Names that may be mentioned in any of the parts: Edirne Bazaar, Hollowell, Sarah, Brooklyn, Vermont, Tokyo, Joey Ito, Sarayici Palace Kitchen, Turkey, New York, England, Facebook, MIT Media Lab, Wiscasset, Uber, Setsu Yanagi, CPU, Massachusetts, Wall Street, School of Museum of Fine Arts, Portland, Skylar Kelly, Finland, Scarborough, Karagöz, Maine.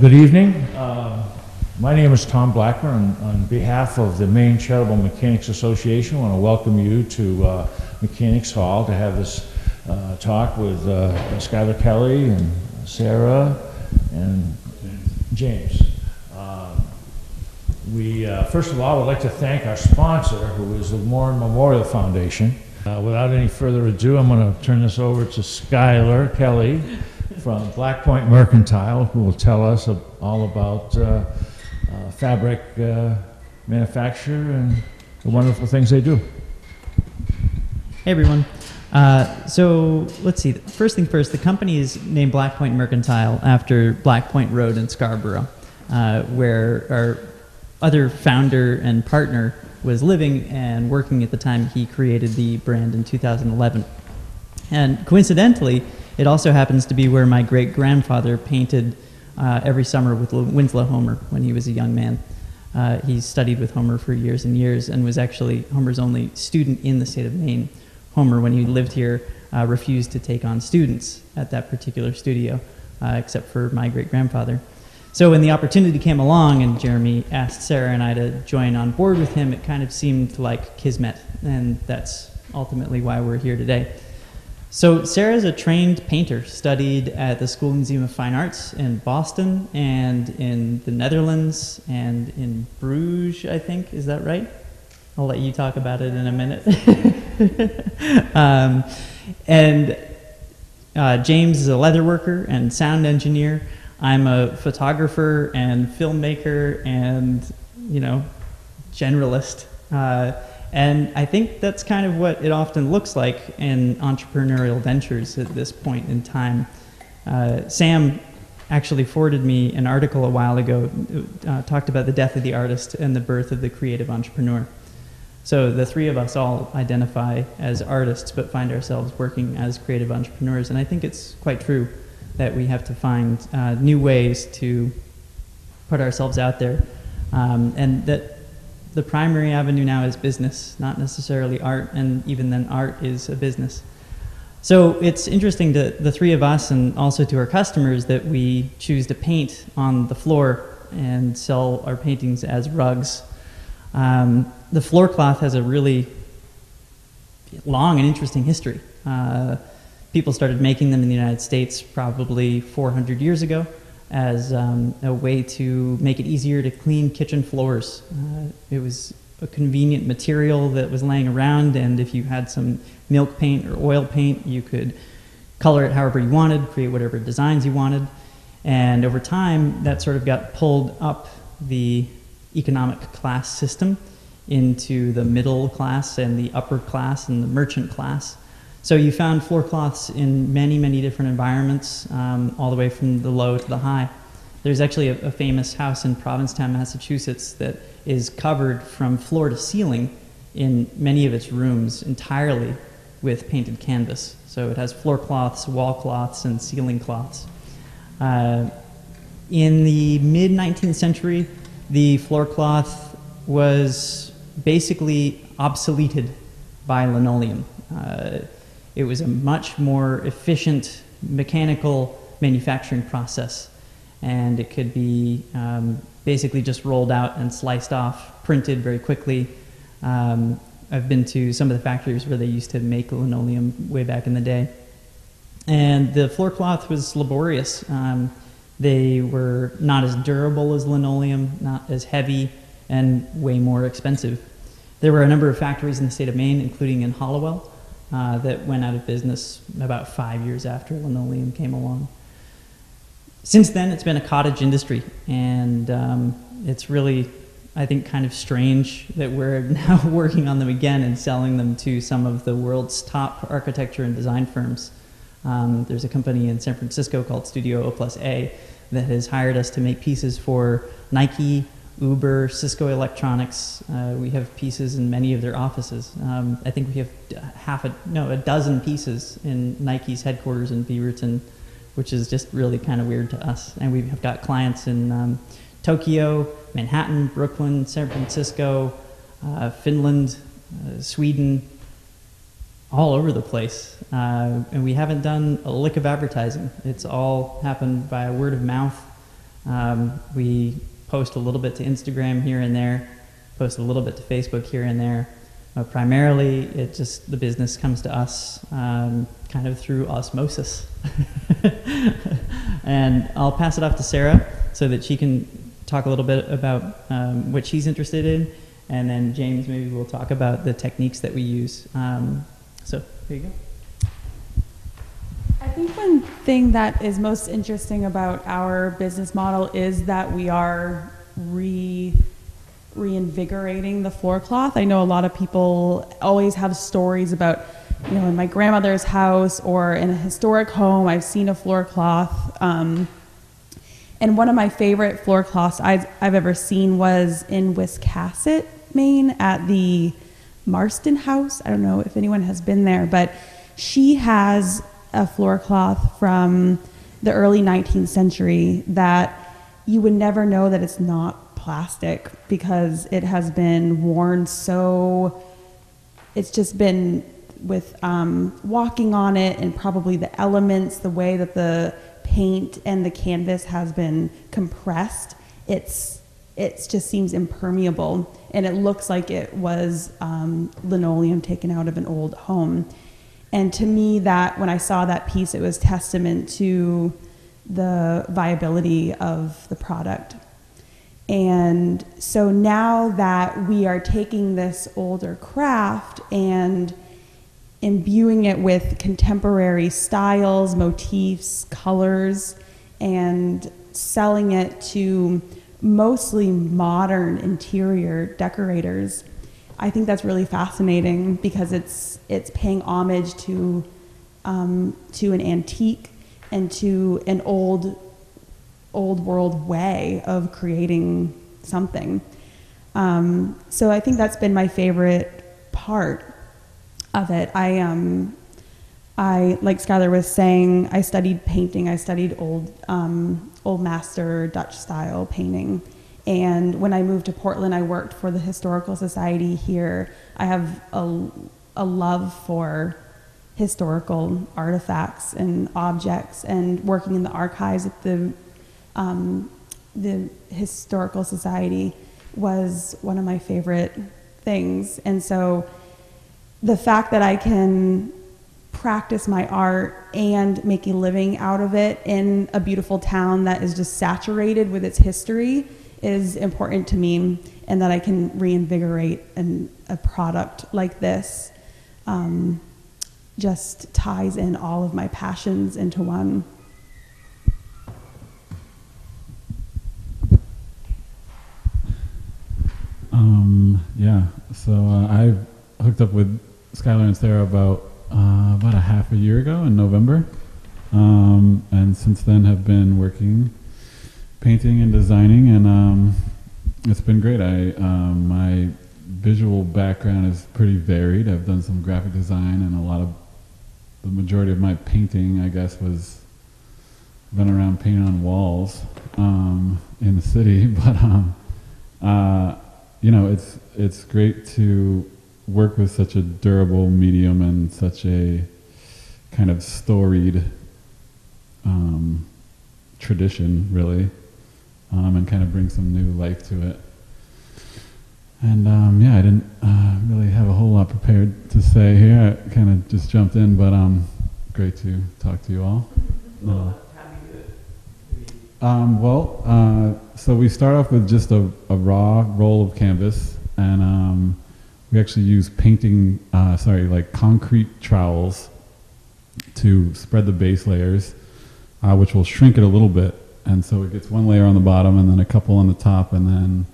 Good evening. My name is Tom Blackmer, and on behalf of the Maine Charitable Mechanics Association, I want to welcome you to Mechanics Hall to have this talk with Skylar Kelly and Sarah and James. We first of all would like to thank our sponsor, who is the Warren Memorial Foundation. Without any further ado, I'm going to turn this over to Skylar Kelly from Black Point Mercantile, who will tell us all about fabric manufacture and the wonderful things they do. Hey everyone. So let's see, first thing first, the company is named Black Point Mercantile after Black Point Road in Scarborough, where our other founder and partner was living and working at the time he created the brand in 2011. And coincidentally, it also happens to be where my great-grandfather painted every summer with Winslow Homer when he was a young man. He studied with Homer for years and years and was actually Homer's only student in the state of Maine. Homer, when he lived here, refused to take on students at that particular studio, except for my great-grandfather. So when the opportunity came along and Jeremy asked Sarah and I to join on board with him, it kind of seemed like kismet, and that's ultimately why we're here today. So Sarah's a trained painter, studied at the School of Museum of Fine Arts in Boston and in the Netherlands and in Bruges, I think, is that right? I'll let you talk about it in a minute. James is a leather worker and sound engineer. I'm a photographer and filmmaker and, you know, generalist. And I think that's kind of what it often looks like in entrepreneurial ventures at this point in time. Sam actually forwarded me an article a while ago, talked about the death of the artist and the birth of the creative entrepreneur. So the three of us all identify as artists but find ourselves working as creative entrepreneurs. And I think it's quite true that we have to find new ways to put ourselves out there, and that the primary avenue now is business, not necessarily art, and even then art is a business. So it's interesting to the three of us and also to our customers that we choose to paint on the floor and sell our paintings as rugs. The floor cloth has a really long and interesting history. People started making them in the United States probably 400 years ago as a way to make it easier to clean kitchen floors. It was a convenient material that was laying around, and if you had some milk paint or oil paint, you could color it however you wanted, create whatever designs you wanted. And over time, that sort of got pulled up the economic class system into the middle class and the upper class and the merchant class. So you found floor cloths in many, many different environments, all the way from the low to the high. There's actually a famous house in Provincetown, Massachusetts that is covered from floor to ceiling in many of its rooms entirely with painted canvas. So it has floor cloths, wall cloths, and ceiling cloths. In the mid-19th century, the floor cloth was basically obsoleted by linoleum. It was a much more efficient mechanical manufacturing process, and it could be basically just rolled out and sliced off, printed very quickly. I've been to some of the factories where they used to make linoleum way back in the day. And the floor cloth was laborious. They were not as durable as linoleum, not as heavy, and way more expensive. There were a number of factories in the state of Maine, including in Hollowell, that went out of business about 5 years after linoleum came along. Since then, it's been a cottage industry, and it's really, I think, kind of strange that we're now working on them again and selling them to some of the world's top architecture and design firms. There's a company in San Francisco called Studio O+A that has hired us to make pieces for Nike, Uber, Cisco Electronics. We have pieces in many of their offices. I think we have a dozen pieces in Nike's headquarters in Beaverton, which is just really kind of weird to us. And we have got clients in Tokyo, Manhattan, Brooklyn, San Francisco, Finland, Sweden, all over the place. And we haven't done a lick of advertising. It's all happened by word of mouth. We post a little bit to Instagram here and there, post a little bit to Facebook here and there. Primarily, it just, the business comes to us kind of through osmosis. And I'll pass it off to Sarah so that she can talk a little bit about what she's interested in, and then James maybe will talk about the techniques that we use. So there you go. I think one thing that is most interesting about our business model is that we are reinvigorating the floorcloth. I know a lot of people always have stories about, you know, in my grandmother's house or in a historic home, I've seen a floorcloth. And one of my favorite floorcloths I've ever seen was in Wiscasset, Maine, at the Marston House. I don't know if anyone has been there, but she has a floorcloth from the early 19th century that you would never know that it's not plastic because it has been worn so, it's just been with walking on it and probably the elements, the way that the paint and the canvas has been compressed, it just seems impermeable, and it looks like it was linoleum taken out of an old home. And to me, that when I saw that piece, it was testament to the viability of the product. And so now that we are taking this older craft and imbuing it with contemporary styles, motifs, colors, and selling it to mostly modern interior decorators, I think that's really fascinating because it's paying homage to an antique and to an old world way of creating something. So I think that's been my favorite part of it. I like Skylar was saying, I studied painting. I studied old master Dutch style painting. And when I moved to Portland, I worked for the Historical Society here. I have a love for historical artifacts and objects, and working in the archives at the Historical Society was one of my favorite things. And so the fact that I can practice my art and make a living out of it in a beautiful town that is just saturated with its history is important to me, and that I can reinvigorate a product like this just ties in all of my passions into one. Yeah, so I hooked up with Skylar and Sarah about a half a year ago in November, and since then have been working, painting and designing, and it's been great. My visual background is pretty varied. I've done some graphic design, and the majority of my painting, I guess, was been around painting on walls in the city. But you know, it's great to work with such a durable medium and such a kind of storied tradition, really, and kind of bring some new life to it. And yeah, I didn't really have a whole lot prepared to say here. I kind of just jumped in, but great to talk to you all. So we start off with just a raw roll of canvas, and we actually use concrete trowels to spread the base layers, which will shrink it a little bit. And so it gets one layer on the bottom and then a couple on the top, and then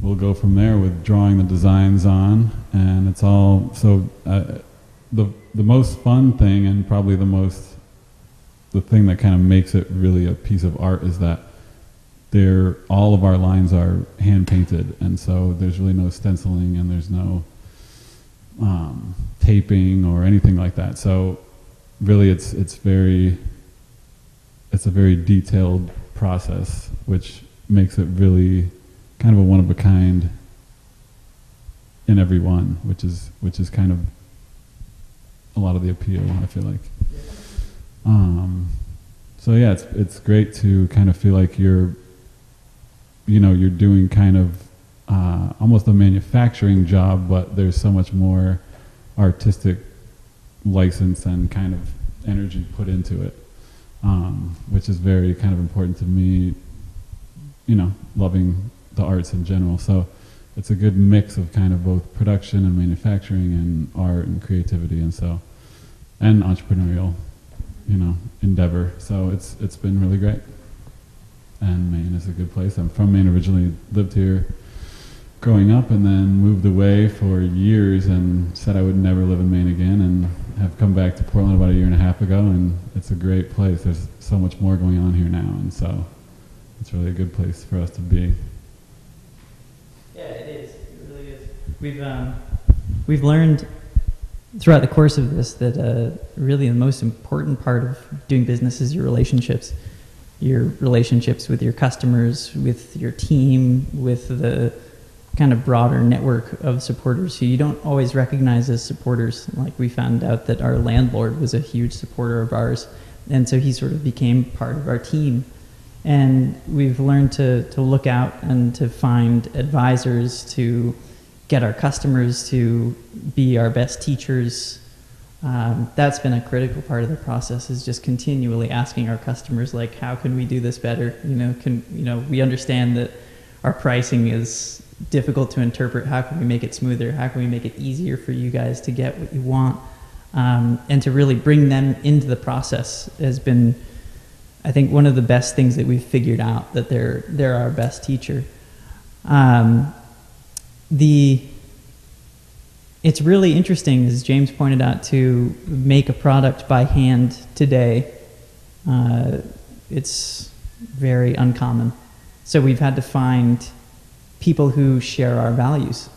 we'll go from there with drawing the designs on. And it's all, so the most fun thing, and probably the thing that kind of makes it really a piece of art, is that all of our lines are hand painted, and so there's really no stenciling, and there's no taping or anything like that. So really, it's a very detailed process, which makes it really kind of a one of a kind in every one, which is kind of a lot of the appeal, I feel like. So yeah, it's great to kind of feel like you're doing kind of almost a manufacturing job, but there's so much more artistic license and kind of energy put into it, which is very kind of important to me, loving the arts in general. So it's a good mix of kind of both production and manufacturing and art and creativity and entrepreneurial, endeavor. So it's been really great. And Maine is a good place. I'm from Maine originally, lived here growing up, and then moved away for years and said I would never live in Maine again, and have come back to Portland about a year and a half ago, and it's a great place. There's so much more going on here now, and so it's really a good place for us to be. Yeah, it is. It really is. We've learned throughout the course of this that really the most important part of doing business is your relationships. Your relationships with your customers, with your team, with the kind of broader network of supporters who you don't always recognize as supporters. Like, we found out that our landlord was a huge supporter of ours, and so he sort of became part of our team. And we've learned to look out and to find advisors, to get our customers to be our best teachers. That's been a critical part of the process, is just continually asking our customers, like, how can we do this better? We understand that our pricing is difficult to interpret. How can we make it smoother? How can we make it easier for you guys to get what you want? And to really bring them into the process has been, I think, one of the best things that we've figured out, that they're our best teacher. It's really interesting, as James pointed out, to make a product by hand today. It's very uncommon. So we've had to find people who share our values,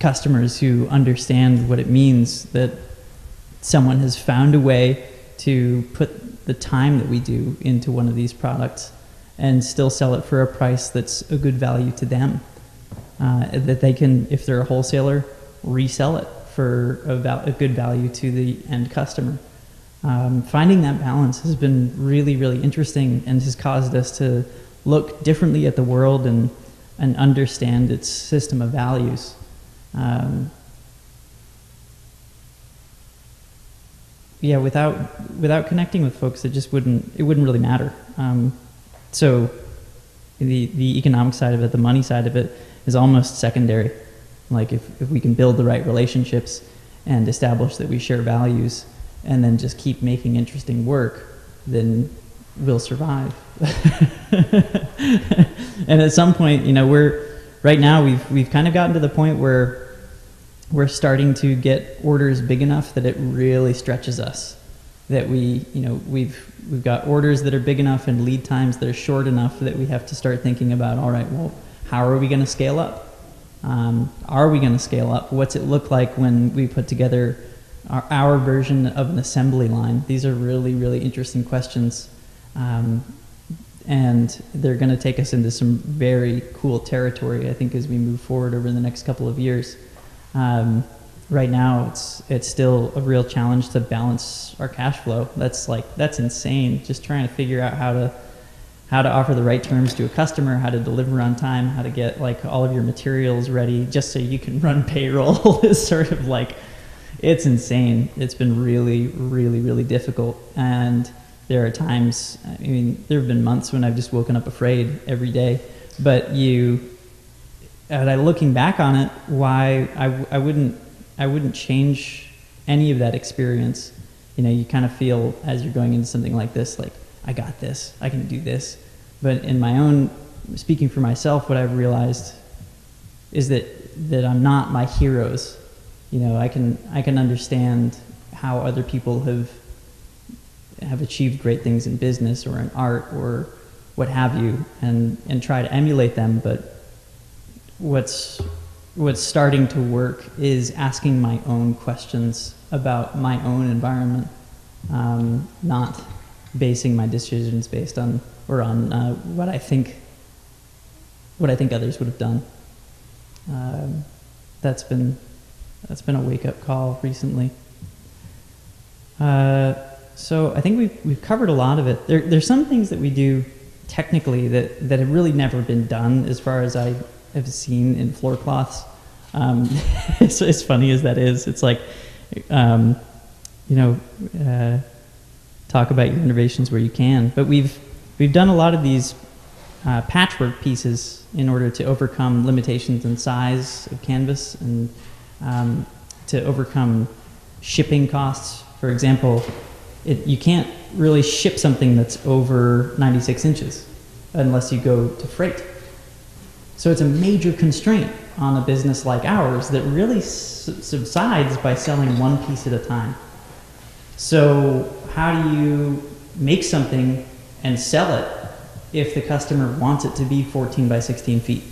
customers who understand what it means that someone has found a way to put the time that we do into one of these products and still sell it for a price that's a good value to them, that they can, if they're a wholesaler, resell it for a good value to the end customer. Finding that balance has been really, really interesting, and has caused us to look differently at the world and understand its system of values. Yeah, without connecting with folks, it wouldn't really matter. So the economic side of it, the money side of it, is almost secondary. Like, if we can build the right relationships and establish that we share values, and then just keep making interesting work, then we'll survive. And at some point, we've kind of gotten to the point where we're starting to get orders big enough that it really stretches us, that we've got orders that are big enough and lead times that are short enough that we have to start thinking about, all right, well, how are we going to scale up? Are we going to scale up? What's it look like when we put together our version of an assembly line? These are really, really interesting questions, and they're going to take us into some very cool territory, I think, as we move forward over the next couple of years. Right now, it's still a real challenge to balance our cash flow. That's insane. Just trying to figure out how to offer the right terms to a customer, how to deliver on time, how to get all of your materials ready just so you can run payroll is sort of it's insane. It's been really, really, really difficult. And there are times, there have been months when I've just woken up afraid every day, but looking back on it, why I wouldn't change any of that experience. You kind of feel, as you're going into something like this, like, I got this, I can do this. But in my own, speaking for myself, what I've realized is that I'm not my heroes. I can understand how other people have achieved great things in business or in art or what have you, and try to emulate them, but what's starting to work is asking my own questions about my own environment, not basing my decisions based on what I think others would have done. That's been a wake-up call recently. So I think we've covered a lot of it. There's some things that we do technically that have really never been done as far as I have seen in floor cloths. As funny as that is, it's like, talk about your innovations where you can. But we've done a lot of these patchwork pieces in order to overcome limitations in size of canvas and to overcome shipping costs. For example, you can't really ship something that's over 96 inches unless you go to freight. So it's a major constraint on a business like ours that really subsides by selling one piece at a time. So how do you make something and sell it if the customer wants it to be 14 by 16 feet?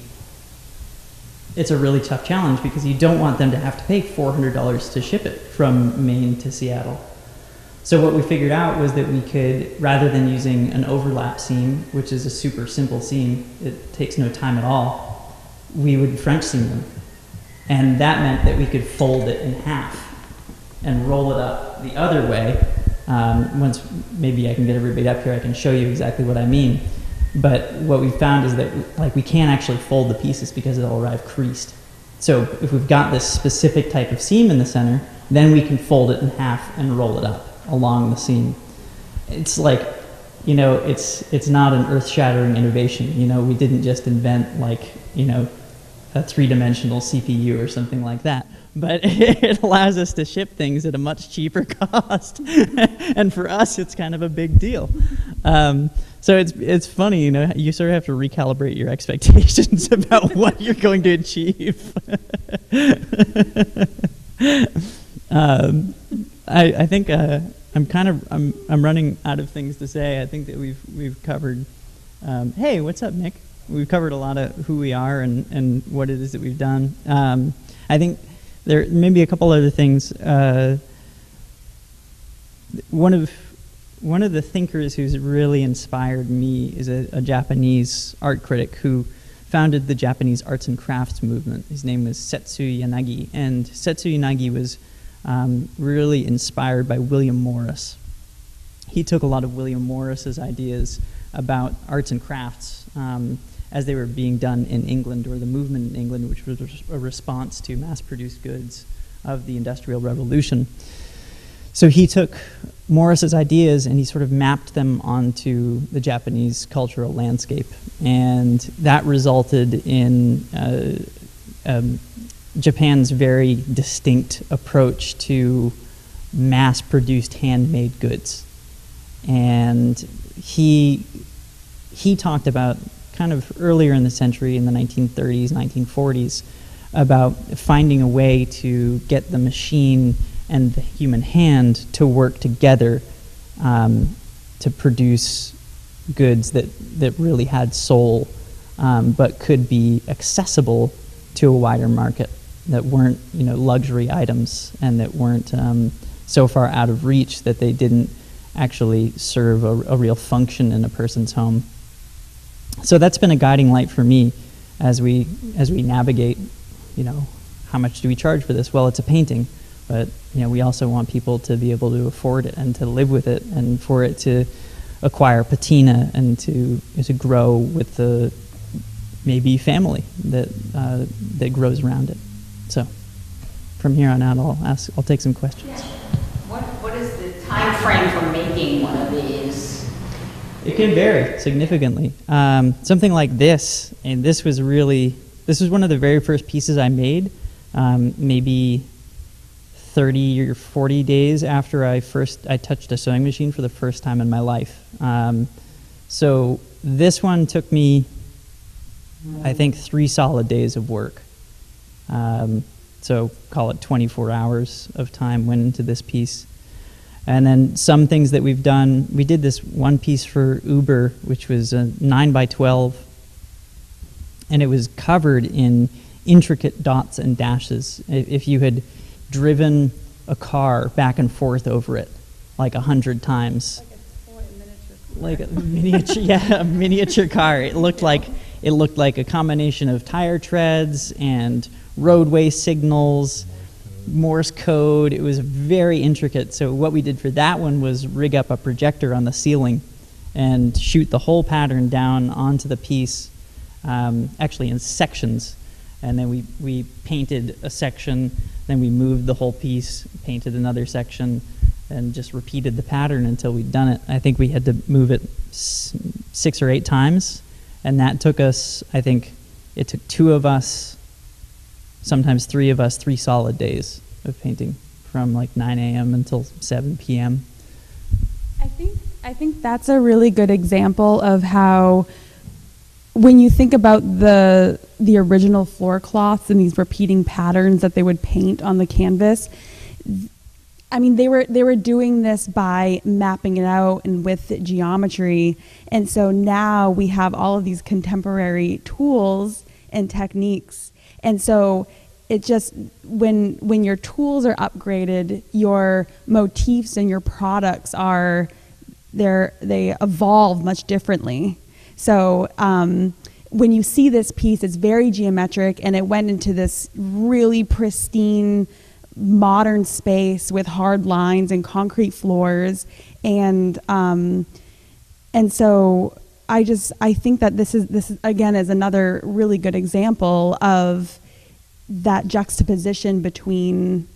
It's a really tough challenge because you don't want them to have to pay $400 to ship it from Maine to Seattle. So what we figured out was that we could, rather than using an overlap seam, which is a super simple seam, it takes no time at all, we would French seam them. And that meant that we could fold it in half and roll it up the other way. Once maybe I can get everybody up here, I can show you exactly what I mean. But what we found is that we can't actually fold the pieces because they'll arrive creased. So if we've got this specific type of seam in the center, then we can fold it in half and roll it up along the seam. It's like, it's not an earth-shattering innovation. We didn't just invent a three-dimensional CPU or something like that, but it allows us to ship things at a much cheaper cost. And for us, it's kind of a big deal. So it's funny, you sort of have to recalibrate your expectations about what you're going to achieve. I think I'm running out of things to say. I think that we've covered. Hey, what's up, Nick? We've covered a lot of who we are and what it is that we've done. I think there may be a couple other things. One of the thinkers who's really inspired me is a Japanese art critic who founded the Japanese arts and crafts movement. His name was Setsu Yanagi, and Setsu Yanagi was really inspired by William Morris. He took a lot of William Morris's ideas about arts and crafts as they were being done in England, or the movement in England, which was a response to mass-produced goods of the Industrial Revolution. So he took Morris's ideas and he sort of mapped them onto the Japanese cultural landscape, and that resulted in Japan's very distinct approach to mass-produced handmade goods. And he talked about kind of earlier in the century, in the 1930s, 1940s, about finding a way to get the machine and the human hand to work together to produce goods that really had soul, but could be accessible to a wider market, that weren't luxury items and that weren't so far out of reach that they didn't actually serve a real function in a person's home. So that's been a guiding light for me as we navigate, how much do we charge for this? Well, it's a painting, but we also want people to be able to afford it and to live with it, and for it to acquire patina and to grow with the maybe family that grows around it. So from here on out, I'll take some questions. Yeah. What is the time frame for making one of these? It can vary significantly. Something like this, and this was one of the very first pieces I made, maybe 30 or 40 days after I touched a sewing machine for the first time in my life. So this one took me, I think, 3 solid days of work. So call it 24 hours of time went into this piece. And then some things that we've done, we did this one piece for Uber, which was a 9 by 12, and it was covered in intricate dots and dashes. If you had driven a car back and forth over it like 100 times. Like a miniature car. Yeah, a miniature car. It looked like a combination of tire treads and roadway signals Morse code. It was very intricate. So what we did for that one was rig up a projector on the ceiling and shoot the whole pattern down onto the piece, actually in sections. And then we painted a section, then we moved the whole piece, painted another section, and just repeated the pattern until we'd done it. I think we had to move it 6 or 8 times, and that took us, I think, it took 2 of us, sometimes 3 of us, 3 solid days of painting from like 9 a.m. until 7 p.m. I think that's a really good example of how, when you think about the original floor cloths and these repeating patterns that they would paint on the canvas, I mean, they were doing this by mapping it out and with geometry. And so now we have all of these contemporary tools and techniques. And so it just, when your tools are upgraded, your motifs and your products are, they evolve much differently. So when you see this piece, it's very geometric, and it went into this really pristine modern space with hard lines and concrete floors, and so I think that this is again is another really good example of that juxtaposition between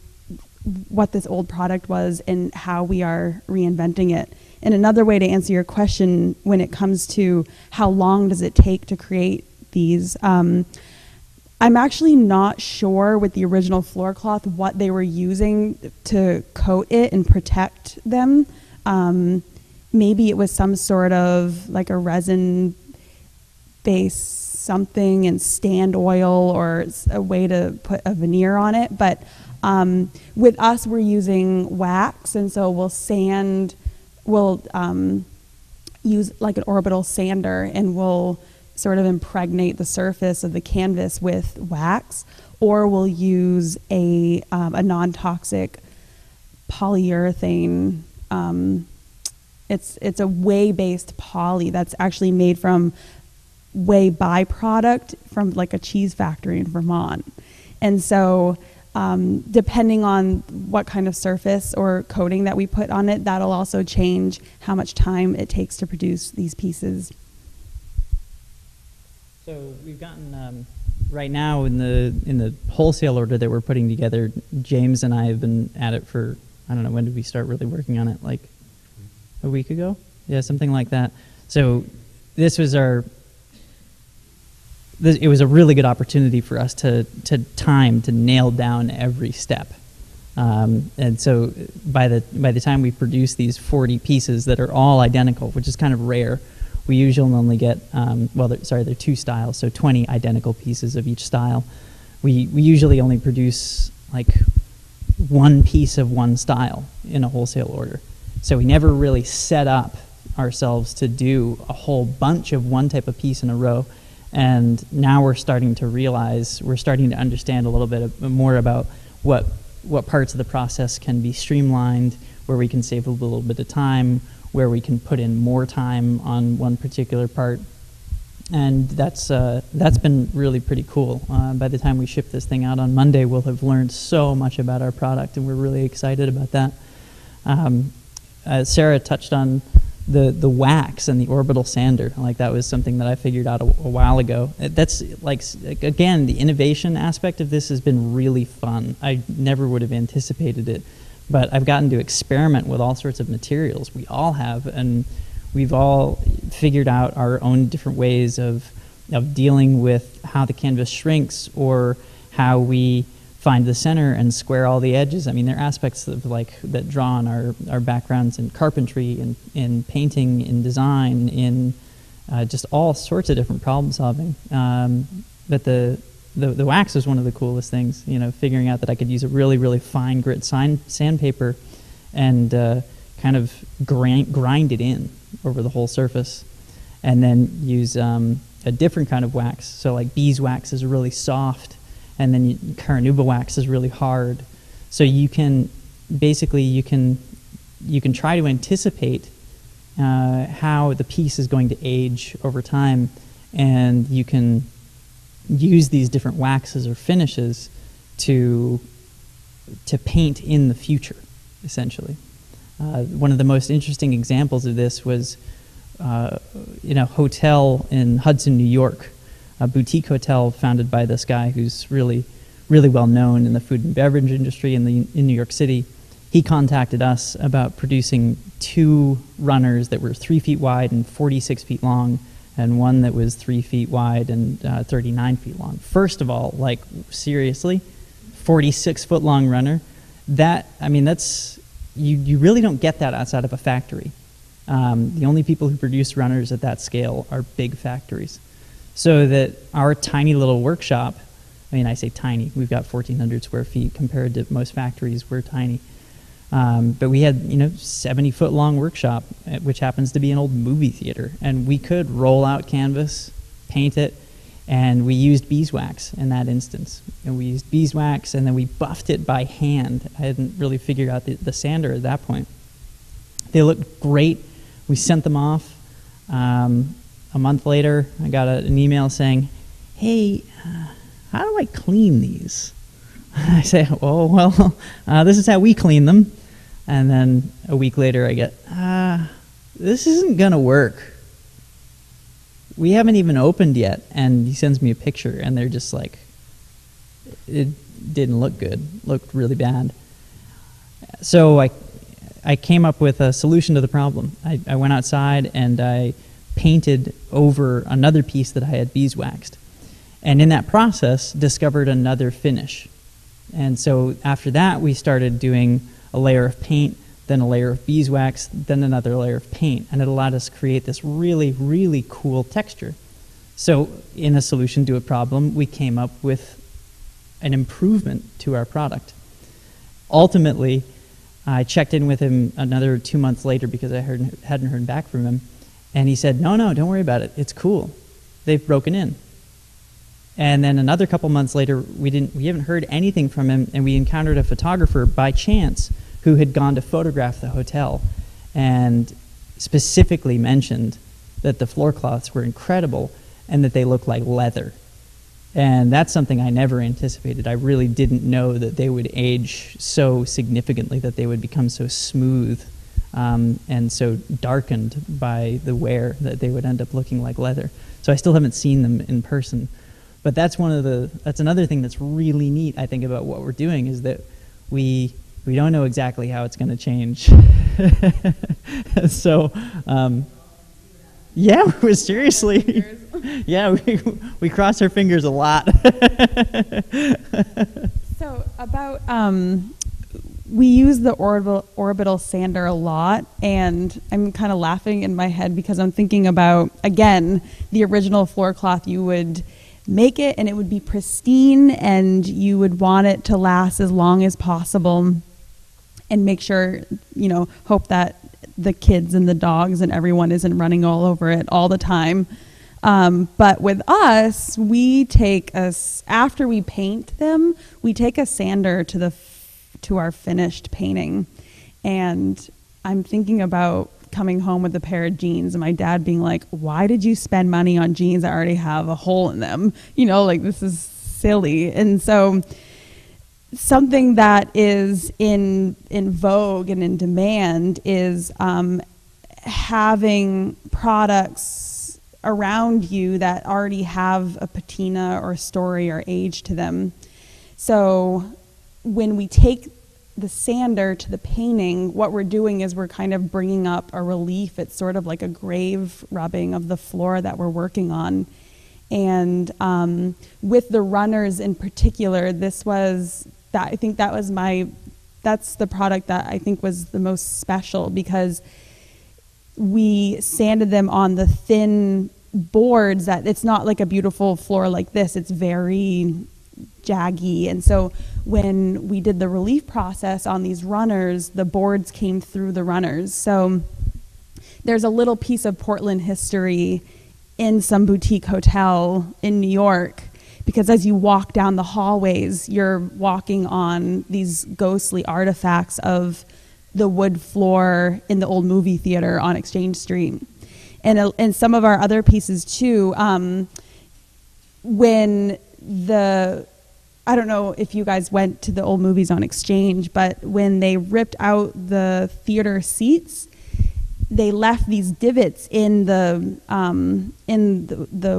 what this old product was and how we are reinventing it. And another way to answer your question when it comes to how long does it take to create these, I'm actually not sure with the original floor cloth what they were using to coat it and protect them. Maybe it was some sort of like a resin base something and stand oil, or a way to put a veneer on it. But with us, we're using wax, and so we'll use like an orbital sander, and we'll sort of impregnate the surface of the canvas with wax, or we'll use a non-toxic polyurethane. It's a whey-based poly that's actually made from whey byproduct from like a cheese factory in Vermont. And so depending on what kind of surface or coating that we put on it, that'll also change how much time it takes to produce these pieces. So we've gotten, right now in the wholesale order that we're putting together, James and I have been at it for, I don't know, when did we start really working on it? Like a week ago? Yeah, something like that. So this was it was a really good opportunity for us to nail down every step. And so by the time we produce these 40 pieces that are all identical, which is kind of rare, we usually only get, they're 2 styles, so 20 identical pieces of each style. We usually only produce like 1 piece of 1 style in a wholesale order. So we never really set up ourselves to do a whole bunch of one type of piece in a row. And now we're starting to understand a little bit more about what parts of the process can be streamlined, where we can save a little bit of time, where we can put in more time on one particular part. And that's been really pretty cool. By the time we ship this thing out on Monday, we'll have learned so much about our product, and we're really excited about that. Sarah touched on the wax and the orbital sander. Like, that was something that I figured out a while ago. That's like, again, the innovation aspect of this has been really fun. I never would have anticipated it, but I've gotten to experiment with all sorts of materials. We all have, and we've all figured out our own different ways of dealing with how the canvas shrinks, or how we find the center and square all the edges. I mean, there are aspects of like that draw on our backgrounds in carpentry, in painting, in design, in just all sorts of different problem solving. But the wax is one of the coolest things, you know, figuring out that I could use a really, really fine grit sandpaper and kind of grind it in over the whole surface, and then use a different kind of wax. So like beeswax is really soft, and then carnauba wax is really hard. So you can, basically you can try to anticipate how the piece is going to age over time, and you can use these different waxes or finishes to to paint in the future, essentially. One of the most interesting examples of this was in a hotel in Hudson, New York, a boutique hotel founded by this guy who's really well known in the food and beverage industry in New York City. He contacted us about producing two runners that were 3 feet wide and 46 feet long, and one that was 3 feet wide and 39 feet long. First of all, like, seriously, 46 foot long runner, that, I mean, that's, you really don't get that outside of a factory. The only people who produce runners at that scale are big factories. So that our tiny little workshop, I mean, I say tiny, we've got 1,400 square feet compared to most factories, we're tiny. But we had, 70-foot long workshop, which happens to be an old movie theater. And we could roll out canvas, paint it, and we used beeswax in that instance. And we used beeswax, and then we buffed it by hand. I hadn't really figured out the sander at that point. They looked great. We sent them off. A month later, I got an email saying, hey, how do I clean these? I say, oh, well, this is how we clean them. And then a week later I get, this isn't gonna work. We haven't even opened yet. And he sends me a picture and they're just like, it didn't look good, looked really bad. So I came up with a solution to the problem. I went outside and I painted over another piece that I had beeswaxed. And in that process, discovered another finish. And so after that, we started doing a layer of paint, then a layer of beeswax, then another layer of paint. And it allowed us to create this really cool texture. So in a solution to a problem, we came up with an improvement to our product. Ultimately, I checked in with him another 2 months later because I hadn't heard back from him. And he said, no, don't worry about it. It's cool. They've broken in. And then another couple months later, we haven't heard anything from him, and we encountered a photographer by chance who had gone to photograph the hotel and specifically mentioned that the floor cloths were incredible and that they looked like leather. And that's something I never anticipated. I really didn't know that they would age so significantly, that they would become so smooth and so darkened by the wear that they would end up looking like leather. So I still haven't seen them in person. But that's that's another thing that's really neat, I think, about what we're doing, is that we don't know exactly how it's going to change. So, yeah, we're seriously, yeah, we cross our fingers a lot. So about, we use the orbital sander a lot, and I'm kind of laughing in my head because I'm thinking about, again, the original floor cloth. You would make it and it would be pristine, and you would want it to last as long as possible and make sure, hope that the kids and the dogs and everyone isn't running all over it all the time. But with us, after we paint them, we take a sander to our finished painting. And I'm thinking about coming home with a pair of jeans and my dad being like, why did you spend money on jeans that already have a hole in them? Like, this is silly. And so something that is in vogue and in demand is having products around you that already have a patina or story or age to them. So when we take the sander to the painting, what we're doing is we're kind of bringing up a relief. It's sort of like a grave rubbing of the floor that we're working on. And with the runners in particular, that's the product that I think was the most special, because we sanded them on the thin boards that it's not like a beautiful floor like this. It's very jaggy. And so when we did the relief process on these runners, the boards came through the runners. So there's a little piece of Portland history in some boutique hotel in New York, because as you walk down the hallways, you're walking on these ghostly artifacts of the wood floor in the old movie theater on Exchange Street. And some of our other pieces too, when the I don't know if you guys went to the old Movies on Exchange, but when they ripped out the theater seats, they left these divots in the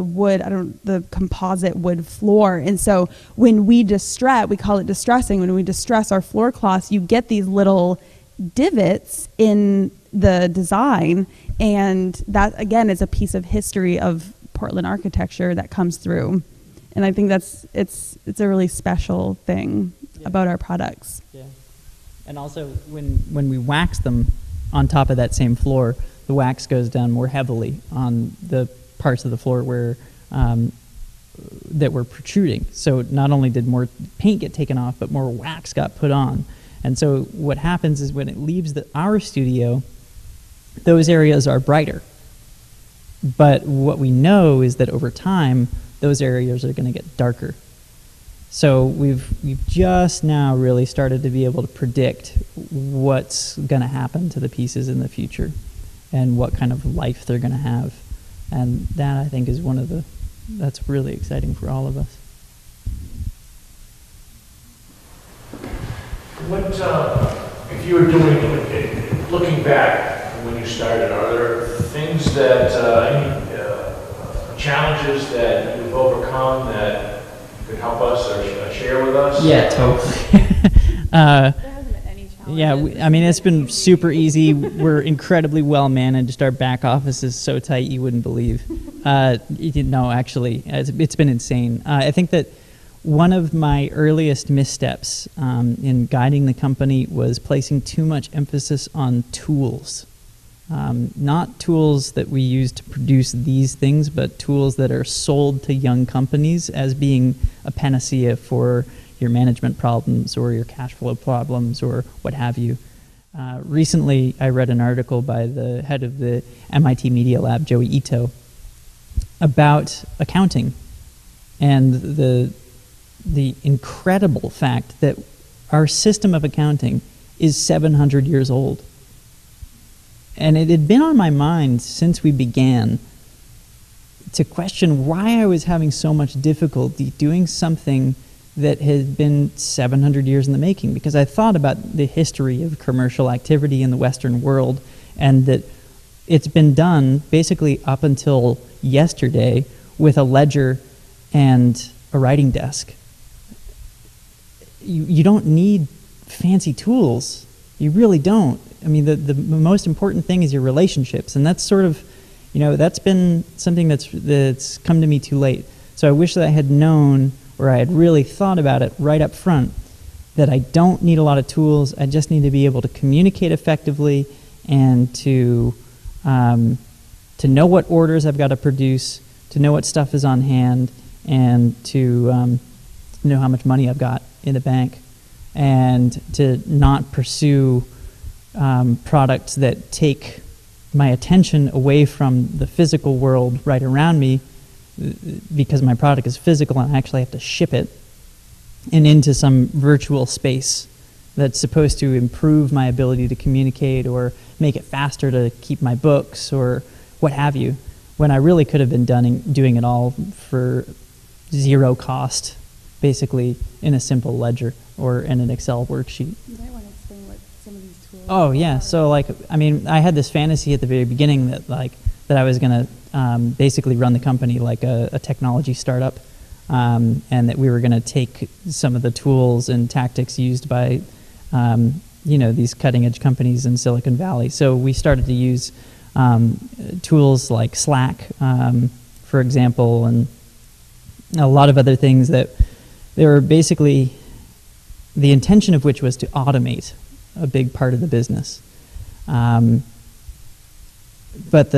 wood, the composite wood floor. And so when we distress, we call it distressing, when we distress our floor cloths, you get these little divots in the design. And that, again, is a piece of history of Portland architecture that comes through. And I think that's, it's a really special thing about our products. Yeah. And also when we wax them, on top of that same floor, the wax goes down more heavily on the parts of the floor where that were protruding. So not only did more paint get taken off, but more wax got put on. And so what happens is when it leaves our studio, those areas are brighter. But what we know is that over time, those areas are going to get darker. So we've just now really started to be able to predict what's going to happen to the pieces in the future and what kind of life they're going to have. And that, I think, is one of the, that's really exciting for all of us. What, if you were doing, looking back when you started, are there things that, challenges that you've overcome that could help us or share with us? Yeah, totally. There hasn't been any challenges. Yeah, I mean, it's been super easy. We're incredibly well managed. Our back office is so tight you wouldn't believe. No, actually, it's been insane. I think that one of my earliest missteps in guiding the company was placing too much emphasis on tools. Not tools that we use to produce these things, but tools that are sold to young companies as being a panacea for your management problems or your cash flow problems or what have you. Recently, I read an article by the head of the MIT Media Lab, Joey Ito, about accounting and the incredible fact that our system of accounting is 700 years old. And it had been on my mind since we began to question why I was having so much difficulty doing something that had been 700 years in the making, because I thought about the history of commercial activity in the Western world and that it's been done basically up until yesterday with a ledger and a writing desk. You don't need fancy tools. You really don't. I mean, the most important thing is your relationships, and that's sort of, you know, that's been something that's come to me too late. So I wish that I had known, or I had really thought about it right up front, that I don't need a lot of tools. I just need to be able to communicate effectively and to know what orders I've got to produce, to know what stuff is on hand, and to know how much money I've got in the bank, and to not pursue products that take my attention away from the physical world right around me, because my product is physical and I actually have to ship it, and into some virtual space that's supposed to improve my ability to communicate or make it faster to keep my books or what have you, when I really could have been doing it all for zero cost, basically in a simple ledger or in an Excel worksheet. Oh yeah, so like, I mean, I had this fantasy at the very beginning that I was gonna basically run the company like a technology startup, and that we were gonna take some of the tools and tactics used by, you know, these cutting edge companies in Silicon Valley. So we started to use tools like Slack, for example, and a lot of other things that they were basically, the intention of which was to automate a big part of the business, but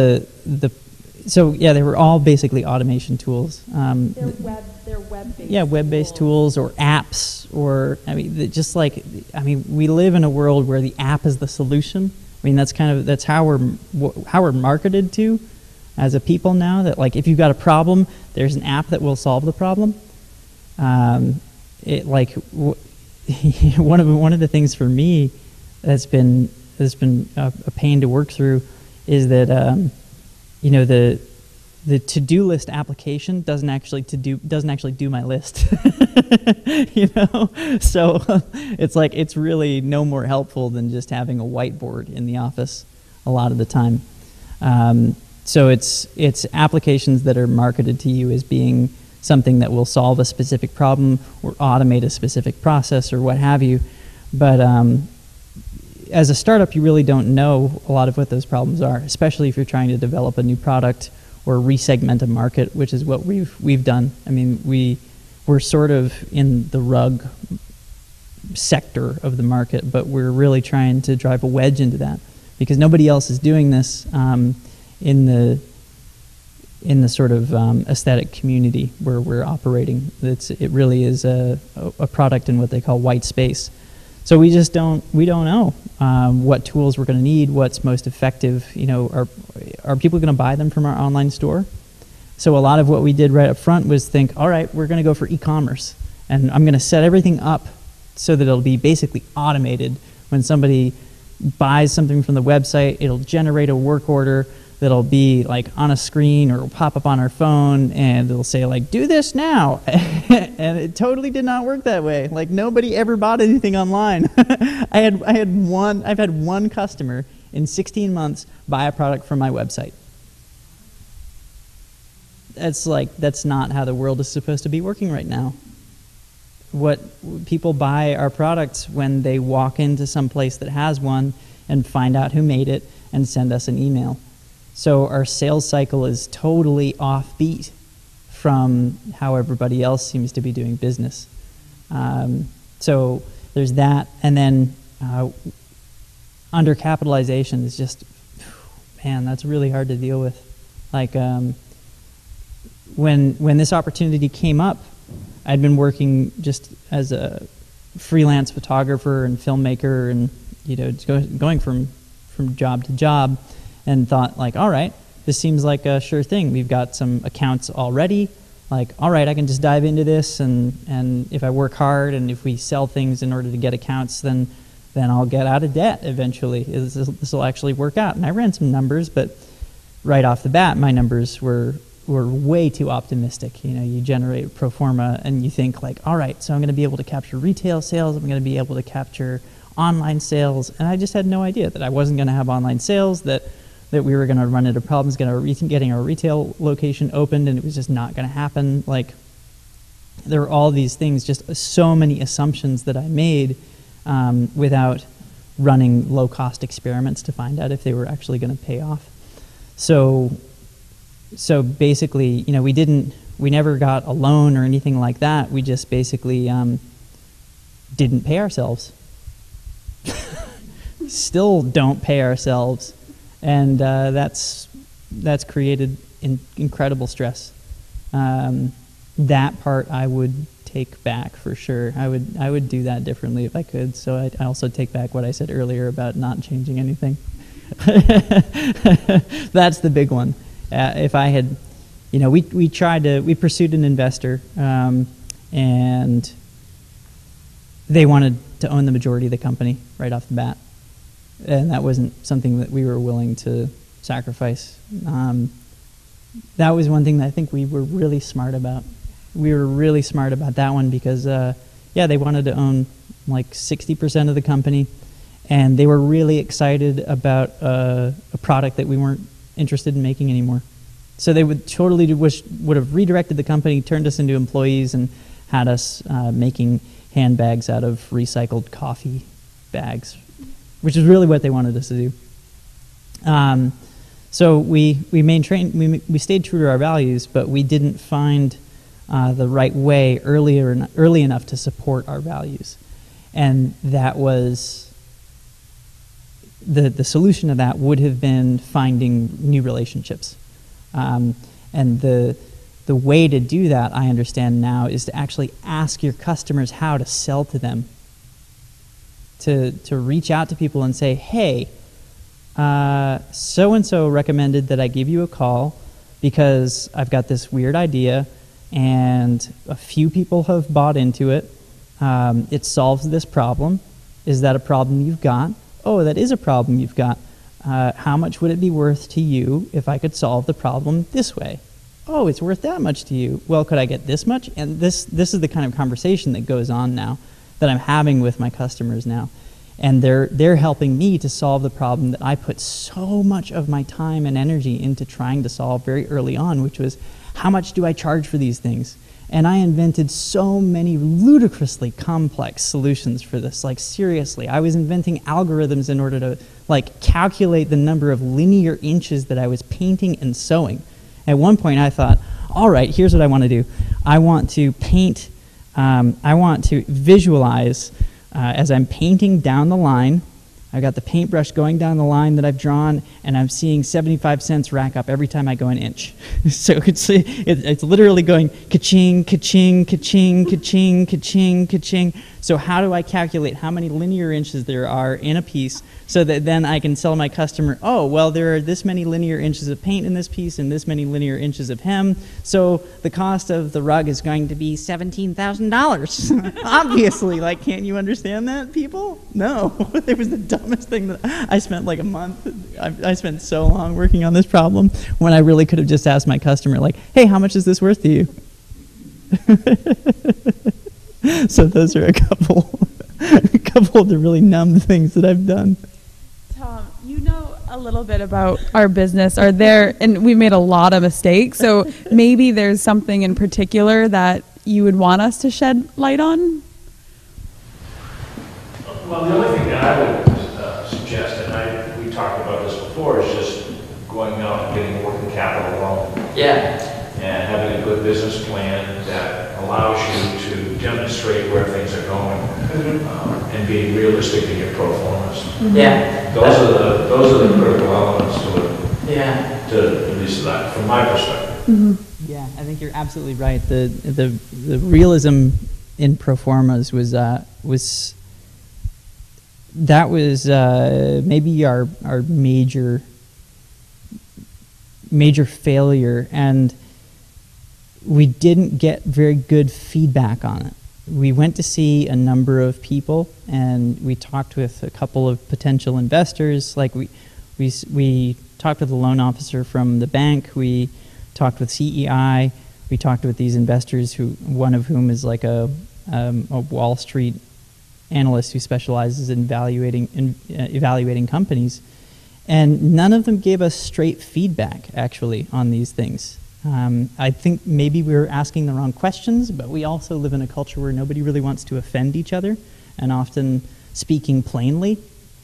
so yeah, they were all basically automation tools. They're web-based. Yeah, web-based tools or apps, or I mean, just like, I mean, we live in a world where the app is the solution. I mean, that's kind of how we're marketed to as a people now. That like, if you've got a problem, there's an app that will solve the problem. One of the things for me that's been a pain to work through is that you know, the to-do list application doesn't actually do my list. You know, so it's like it's really no more helpful than just having a whiteboard in the office a lot of the time. So it's applications that are marketed to you as being something that will solve a specific problem or automate a specific process or what have you. But as a startup, you really don't know a lot of what those problems are, especially if you're trying to develop a new product or resegment a market, which is what we've done. I mean, we're sort of in the rug sector of the market, but we're really trying to drive a wedge into that because nobody else is doing this in the sort of aesthetic community where we're operating. It really is a product in what they call white space. So we just don't know what tools we're going to need, what's most effective. You know, are people going to buy them from our online store? So a lot of what we did right up front was think, all right, we're going to go for e-commerce, and I'm going to set everything up so that it'll be basically automated. When somebody buys something from the website, it'll generate a work order that'll be like on a screen or it'll pop up on our phone and it'll say like, do this now. And it totally did not work that way. Like nobody ever bought anything online. I've had one customer in 16 months buy a product from my website. That's like, that's not how the world is supposed to be working right now. What people buy our products when they walk into some place that has one and find out who made it and send us an email. So our sales cycle is totally offbeat from how everybody else seems to be doing business. So there's that, and then undercapitalization is just, man, that's really hard to deal with. Like when this opportunity came up, I'd been working just as a freelance photographer and filmmaker, and you know, going from job to job. And thought like, all right, this seems like a sure thing. We've got some accounts already. Like, all right, I can just dive into this, and if I work hard and if we sell things in order to get accounts, then I'll get out of debt eventually. This will actually work out. And I ran some numbers, but right off the bat, my numbers were way too optimistic. You know, you generate pro forma and you think like, all right, so I'm going to be able to capture retail sales. I'm going to be able to capture online sales. And I just had no idea that I wasn't going to have online sales, that we were going to run into problems getting our retail location opened, and it was just not going to happen. Like, there were all these things, just so many assumptions that I made without running low-cost experiments to find out if they were actually going to pay off. So basically, you know, we never got a loan or anything like that. We just basically didn't pay ourselves. Still don't pay ourselves. And that's created incredible stress. That part I would take back for sure. I would do that differently if I could. So I also take back what I said earlier about not changing anything. That's the big one. If I had, you know, we pursued an investor, and they wanted to own the majority of the company right off the bat. And that wasn't something that we were willing to sacrifice. That was one thing that I think we were really smart about. We were really smart about that one because, yeah, they wanted to own like 60% of the company, and they were really excited about a product that we weren't interested in making anymore. So they would totally would have redirected the company, turned us into employees, and had us making handbags out of recycled coffee bags, which is really what they wanted us to do. So we stayed true to our values, but we didn't find the right way early enough to support our values. And that was, the solution to that would have been finding new relationships. And the way to do that, I understand now, is to actually ask your customers how to sell to them. To reach out to people and say, hey, so-and-so recommended that I give you a call because I've got this weird idea and a few people have bought into it. It solves this problem. Is that a problem you've got? Oh, that is a problem you've got. How much would it be worth to you if I could solve the problem this way? oh, it's worth that much to you. Well, could I get this much? And this is the kind of conversation that goes on now, that I'm having with my customers now. And they're helping me to solve the problem that I put so much of my time and energy into trying to solve very early on, which was, how much do I charge for these things? And I invented so many ludicrously complex solutions for this, like seriously. I was inventing algorithms in order to like calculate the number of linear inches that I was painting and sewing. At one point I thought, all right, here's what I want to do. I want to paint, I want to visualize as I'm painting down the line. I've got the paintbrush going down the line that I've drawn, and I'm seeing 75 cents rack up every time I go an inch. So it's literally going ka-ching, ka-ching, ka-ching, ka-ching, ka-ching, ka-ching. So how do I calculate how many linear inches there are in a piece so that then I can tell my customer, oh, well, there are this many linear inches of paint in this piece and this many linear inches of hem, so the cost of the rug is going to be $17,000. Obviously, like, can't you understand that, people? No, it was the dumbest thing that I spent like a month. I spent so long working on this problem when I really could have just asked my customer, like, hey, how much is this worth to you? So those are a couple, of the really numb things that I've done. Tom, you know a little bit about our business. Are there, and we've made a lot of mistakes, so maybe there's something in particular that you would want us to shed light on? Well, the only thing that I would suggest, and we talked about this before, is just going out and getting working capital loan. Yeah. And having a good business plan that allows you to demonstrate where things are going, and being realistic in your pro formas. Yeah. Those are the critical elements to it. Yeah. To at least that, from my perspective. Mm-hmm. Yeah, I think you're absolutely right. The realism in pro formas was maybe our major failure, and we didn't get very good feedback on it. We went to see a number of people, and we talked with a couple of potential investors. Like we talked with the loan officer from the bank. We talked with CEI. We talked with these investors, who one of whom is like a Wall Street analyst who specializes in evaluating companies, and none of them gave us straight feedback actually on these things. I think maybe we were asking the wrong questions, but we also live in a culture where nobody really wants to offend each other, and often speaking plainly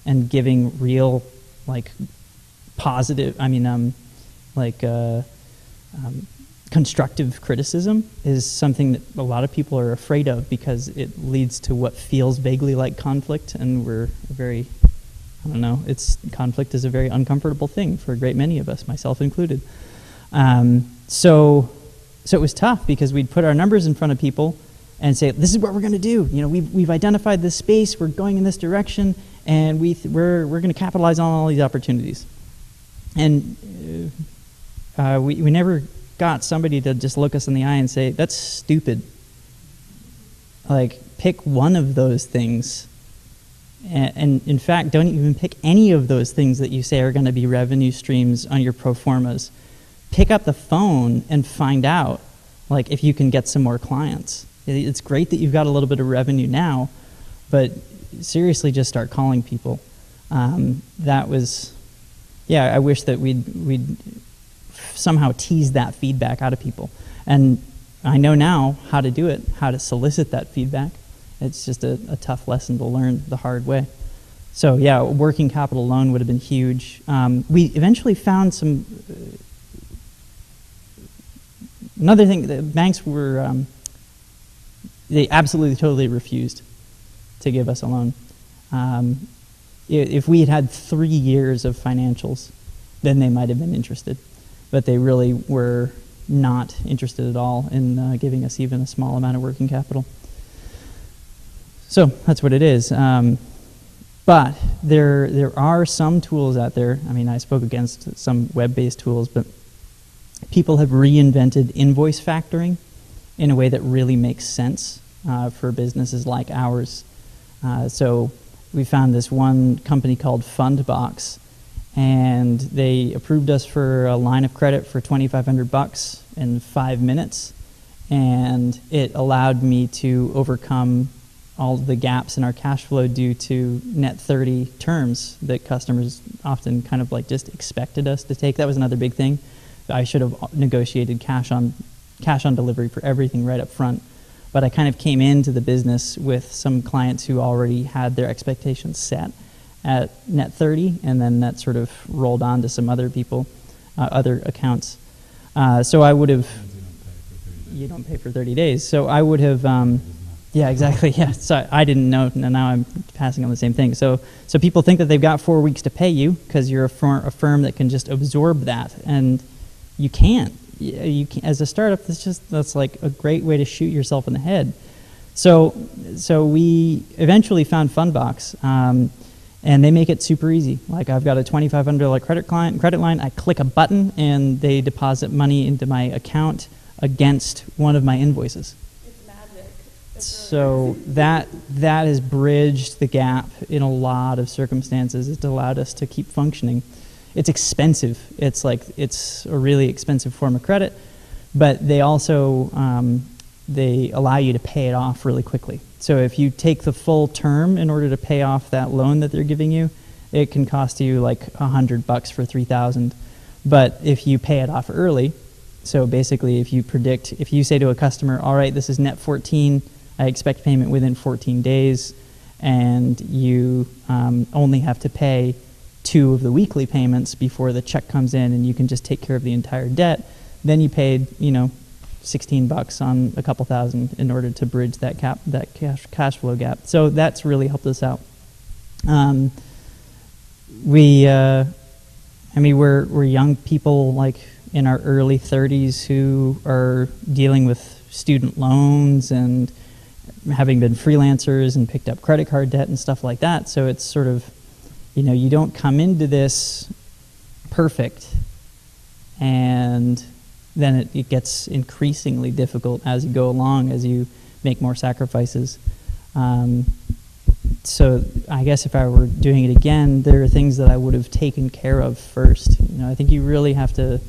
and giving real, like, positive, constructive criticism is something that a lot of people are afraid of, because it leads to what feels vaguely like conflict, and we're very, I don't know, conflict is a very uncomfortable thing for a great many of us, myself included. So it was tough, because we'd put our numbers in front of people and say, this is what we're going to do. You know, we've identified this space, we're going in this direction, and we're going to capitalize on all these opportunities. And we never got somebody to just look us in the eye and say, that's stupid. Like, pick one of those things. And in fact, don't even pick any of those things that you say are going to be revenue streams on your pro formas. Pick up the phone and find out, like, if you can get some more clients. It's great that you've got a little bit of revenue now, but seriously, just start calling people. That was, yeah, I wish that we'd somehow tease that feedback out of people. And I know now how to do it, how to solicit that feedback. It's just a tough lesson to learn the hard way. So yeah, working capital loan would have been huge. We eventually found some, another thing, the banks were, they absolutely totally refused to give us a loan. If we had had 3 years of financials, then they might have been interested. But they really were not interested at all in giving us even a small amount of working capital. So that's what it is. But there are some tools out there. I mean, I spoke against some web-based tools, but people have reinvented invoice factoring in a way that really makes sense for businesses like ours. So we found this one company called Fundbox, and they approved us for a line of credit for $2,500, in 5 minutes, and it allowed me to overcome all the gaps in our cash flow due to net 30 terms that customers often kind of like just expected us to take. That was another big thing. I should have negotiated cash on delivery for everything right up front, but I kind of came into the business with some clients who already had their expectations set at net 30, and then that sort of rolled on to some other people, other accounts. So I would have, you don't pay for 30 days. So I would have, yeah, exactly. Yeah, so I didn't know, and now I'm passing on the same thing. So people think that they've got 4 weeks to pay you because you're a firm that can just absorb that, and you can't. You can, as a startup, that's like a great way to shoot yourself in the head. So we eventually found Fundbox, and they make it super easy. Like, I've got a $2,500 credit line. I click a button, and they deposit money into my account against one of my invoices. So that has bridged the gap in a lot of circumstances. It's allowed us to keep functioning. It's expensive. It's a really expensive form of credit, but they also they allow you to pay it off really quickly. So if you take the full term in order to pay off that loan that they're giving you, it can cost you like $100 for $3,000. But if you pay it off early, so basically if you say to a customer, all right, this is net 14. I expect payment within 14 days, and you only have to pay 2 of the weekly payments before the check comes in, and you can just take care of the entire debt. Then you paid, you know, $16 on a couple thousand in order to bridge that gap, that cash flow gap. So that's really helped us out. I mean, we're young people, like in our early 30s, who are dealing with student loans and having been freelancers and picked up credit card debt and stuff like that. So it's sort of, you know, you don't come into this perfect, and then it gets increasingly difficult as you go along, as you make more sacrifices. So I guess if I were doing it again, there are things that I would have taken care of first. You know, I think you really have to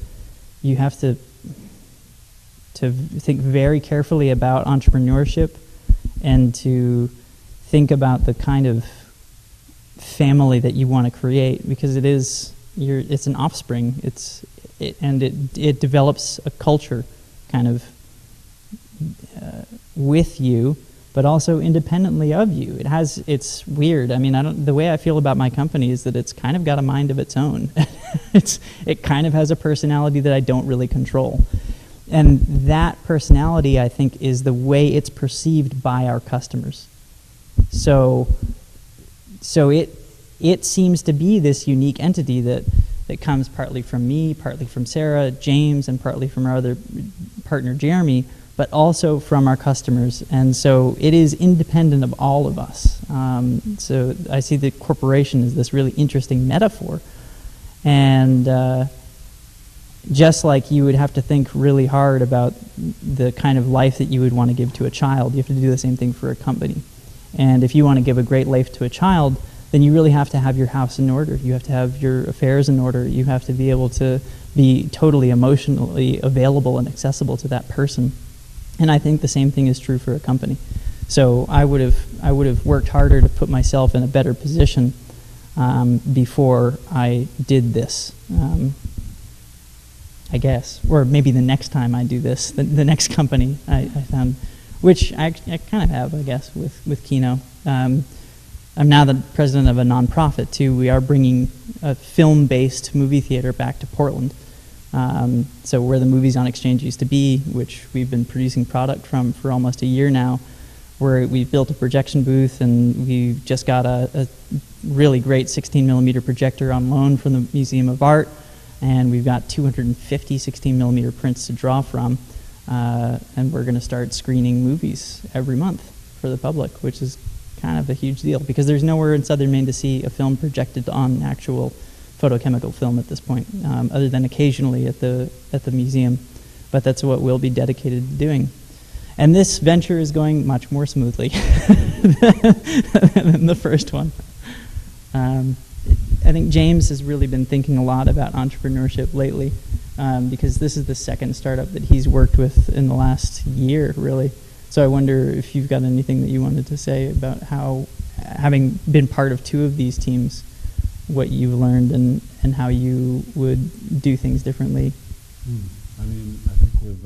think very carefully about entrepreneurship, and to think about the kind of family that you want to create, because it's an offspring. It develops a culture, kind of with you, but also independently of you. It's weird. I mean, the way I feel about my company is that it's kind of got a mind of its own. It kind of has a personality that I don't really control. And that personality, I think, is the way it's perceived by our customers. So it seems to be this unique entity that comes partly from me, partly from Sarah, James, and partly from our other partner, Jeremy, but also from our customers. And so it is independent of all of us. So I see the corporation as this really interesting metaphor. And just like you would have to think really hard about the kind of life that you would want to give to a child, you have to do the same thing for a company. And if you want to give a great life to a child, then you really have to have your house in order. You have to have your affairs in order. You have to be able to be totally emotionally available and accessible to that person. And I think the same thing is true for a company. So I would have worked harder to put myself in a better position before I did this. I guess, or maybe the next time I do this, the next company I found, which I kind of have, I guess, with Kino. I'm now the president of a nonprofit too. We are bringing a film-based movie theater back to Portland. So where the Movies on Exchange used to be, which we've been producing product from for almost a year now, where we've built a projection booth, and we've just got a really great 16mm projector on loan from the Museum of Art. And we've got 250 16mm prints to draw from, and we're going to start screening movies every month for the public, which is kind of a huge deal, because there's nowhere in southern Maine to see a film projected on actual photochemical film at this point, other than occasionally at the museum. But that's what we'll be dedicated to doing. And this venture is going much more smoothly than the first one. I think James has really been thinking a lot about entrepreneurship lately, because this is the second startup that he's worked with in the last year, really. So I wonder if you've got anything that you wanted to say about how, having been part of two of these teams, what you've learned and how you would do things differently. I mean, I think with,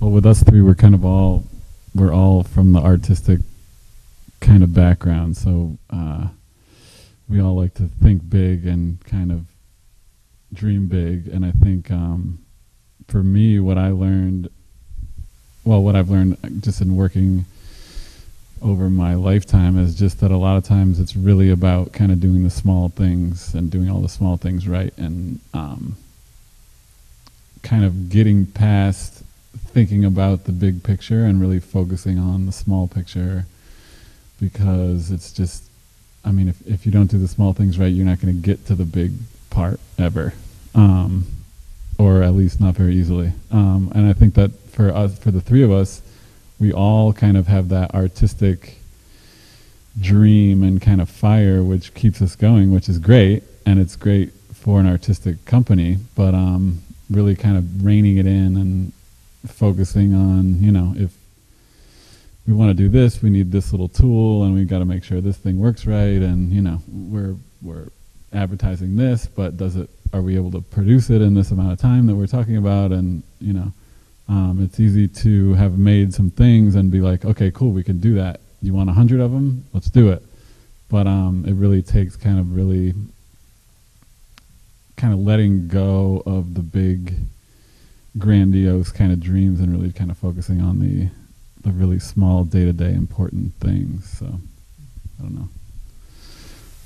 well, with us three, we're kind of all, we're all from the artistic kind of background. So we all like to think big and kind of dream big. And I think for me, what I learned, well, what I've learned just in working over my lifetime is just that a lot of times it's really about kind of doing the small things and doing all the small things right, and kind of getting past thinking about the big picture and really focusing on the small picture, because it's just, I mean, if you don't do the small things right, you're not going to get to the big part ever, or at least not very easily. And I think that for us, for the three of us, we all kind of have that artistic dream and kind of fire which keeps us going, which is great, and it's great for an artistic company, but really kind of reining it in and focusing on, you know, if we want to do this, we need this little tool, and we've got to make sure this thing works right, and, you know, we're advertising this, but does it, are we able to produce it in this amount of time that we're talking about? And, you know, it's easy to have made some things and be like, okay, cool, we can do that. You want 100 of them? Let's do it. But it really takes kind of letting go of the big, grandiose kind of dreams and really kind of focusing on the really small day-to-day important things. So, I don't know.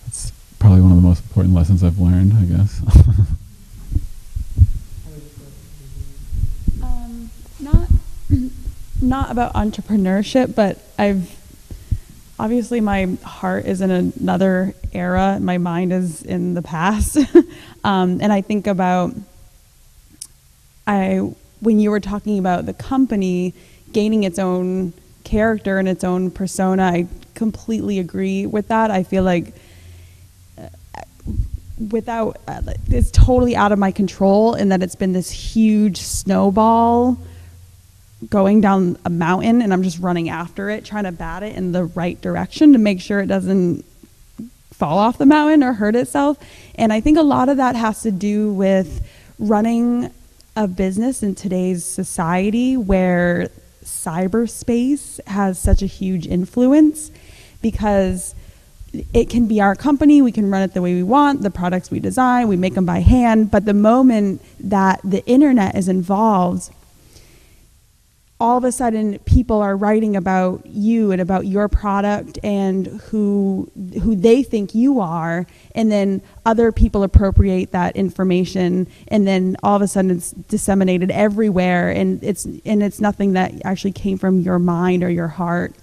That's probably one of the most important lessons I've learned, I guess. Not about entrepreneurship, but I've obviously, my heart is in another era, my mind is in the past. And I think about when you were talking about the company gaining its own character and its own persona, I completely agree with that. I feel like without, it's totally out of my control, in that it's been this huge snowball going down a mountain, and I'm just running after it, trying to bat it in the right direction to make sure it doesn't fall off the mountain or hurt itself. And I think a lot of that has to do with running a business in today's society where cyberspace has such a huge influence, because it can be our company, we can run it the way we want, the products we design, we make them by hand, but the moment that the internet is involved, all of a sudden people are writing about you and about your product and who they think you are, and then other people appropriate that information, and then all of a sudden it's disseminated everywhere, and it's nothing that actually came from your mind or your heart.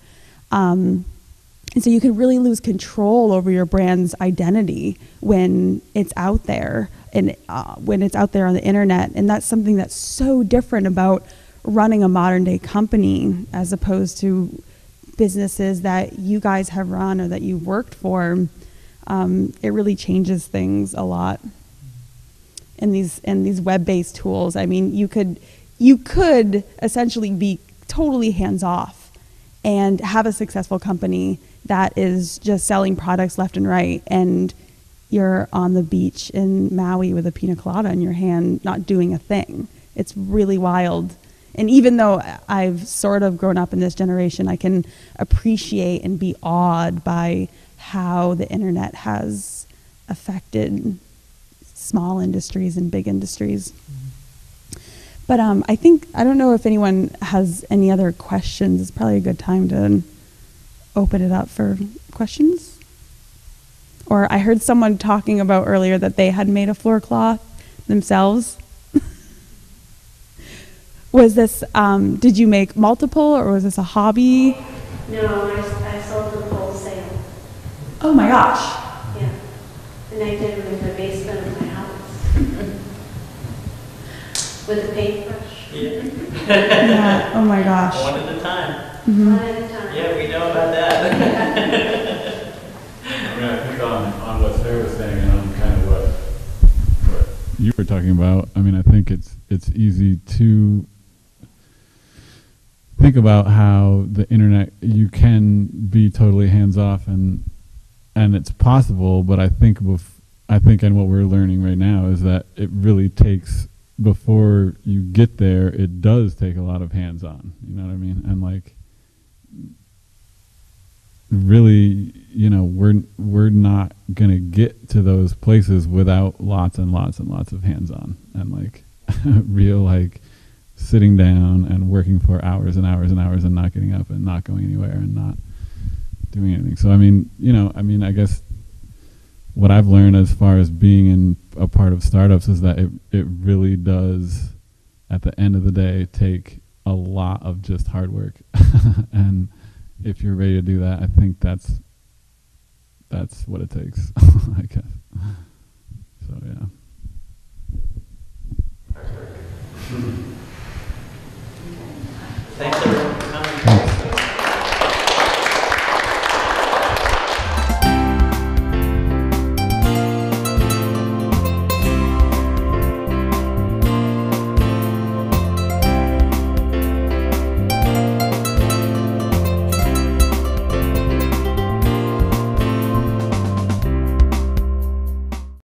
And so you can really lose control over your brand's identity when it's out there, and when it's out there on the internet. And that's something that's so different about running a modern day company as opposed to businesses that you guys have run or that you've worked for. It really changes things a lot. And these web-based tools, I mean, you could essentially be totally hands-off and have a successful company that is just selling products left and right, and you're on the beach in Maui with a pina colada in your hand, not doing a thing. It's really wild. And even though I've sort of grown up in this generation, I can appreciate and be awed by how the internet has affected small industries and big industries. Mm-hmm. But I think, I don't know if anyone has any other questions. It's probably a good time to open it up for questions. Or I heard someone talking about earlier that they had made a floor cloth themselves. Was this, did you make multiple, or was this a hobby? No, I sold them wholesale. Oh my gosh. Yeah, and I did them in the basement of my house. With a paintbrush. Yeah. Yeah, oh my gosh. One at a time. Mm-hmm. One at a time. Yeah, we know about that. I mean, I think on what Sarah was saying, and on kind of what you were talking about. I mean, I think it's easy to think about how the internet, you can be totally hands off, and it's possible, but I think and what we're learning right now is that it really takes, before you get there, it does take a lot of hands on, you know what I mean? And like, really, you know, we're not going to get to those places without lots and lots and lots of hands on, and like real, like sitting down and working for hours and hours and hours and not getting up and not going anywhere and not doing anything. So I mean, you know, I mean, I guess what I've learned as far as being in a part of startups is that it really does, at the end of the day, take a lot of just hard work. And if you're ready to do that, I think that's what it takes, I guess.